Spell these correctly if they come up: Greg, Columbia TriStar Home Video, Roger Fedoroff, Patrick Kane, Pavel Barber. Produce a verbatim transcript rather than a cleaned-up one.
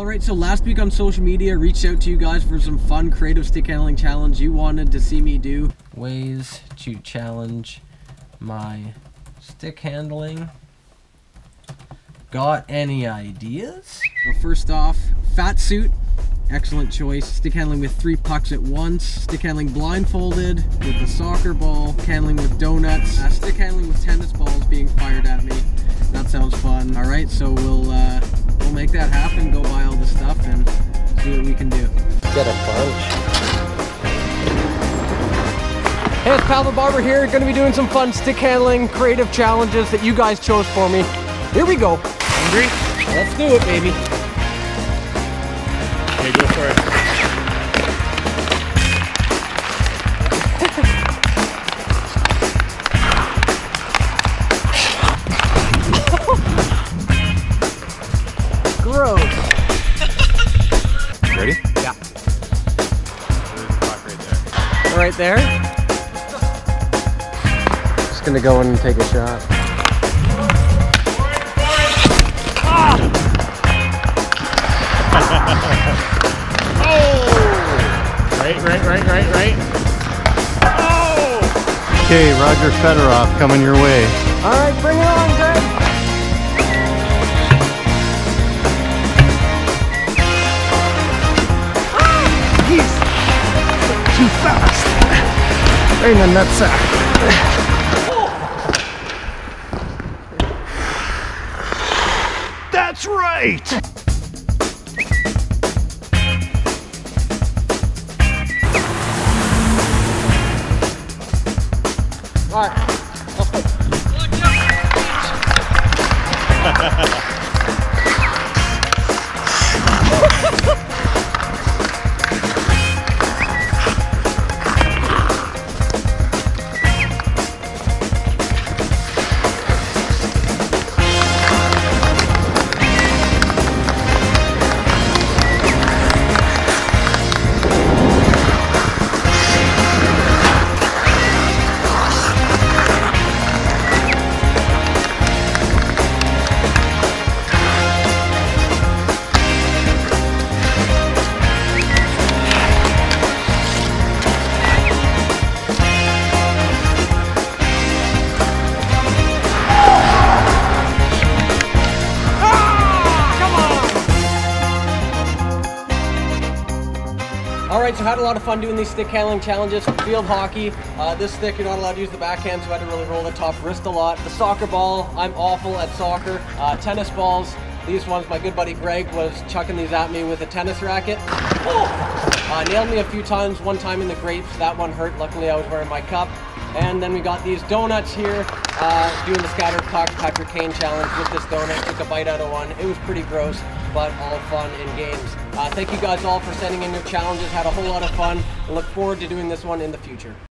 Alright, so last week on social media, I reached out to you guys for some fun creative stick handling challenge you wanted to see me do. Ways to challenge my stick handling. Got any ideas? Well, first off, fat suit, excellent choice. Stick handling with three pucks at once. Stick handling blindfolded with a soccer ball. Handling with donuts. Uh, stick handling with tennis balls being fired at me. That sounds fun. Alright, so we'll, uh, we'll make that happen, go buy all the stuff, and see what we can do. Get a bunch. Hey, it's Pavel Barber here. Gonna be doing some fun stick handling creative challenges that you guys chose for me. Here we go. Hungry? Let's do it, baby. Okay, go for it. Gross. Ready? Yeah. There's a clock right there. Right there? Just gonna go in and take a shot. Ah! Oh! Right, right, right, right, right. Oh! Okay, Roger Fedoroff coming your way. All right, bring it on, Greg. Too fast. Right in the nutsack. Oh. That's right. All right. Let's go. Alright, so I had a lot of fun doing these stick handling challenges. Field hockey, uh, this stick you're not allowed to use the backhand, so I had to really roll the top wrist a lot. The soccer ball, I'm awful at soccer. Uh, tennis balls, these ones, my good buddy Greg was chucking these at me with a tennis racket. Oh! Uh, nailed me a few times, one time in the grapes, that one hurt, luckily I was wearing my cup. And then we got these donuts here, uh, doing the scatter puck Patrick Kane challenge with this donut. Took a bite out of one. It was pretty gross, but all fun and games. Uh, thank you guys all for sending in your challenges. Had a whole lot of fun. I look forward to doing this one in the future.